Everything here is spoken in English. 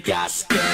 got scared.